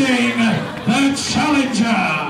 introducing the challenger.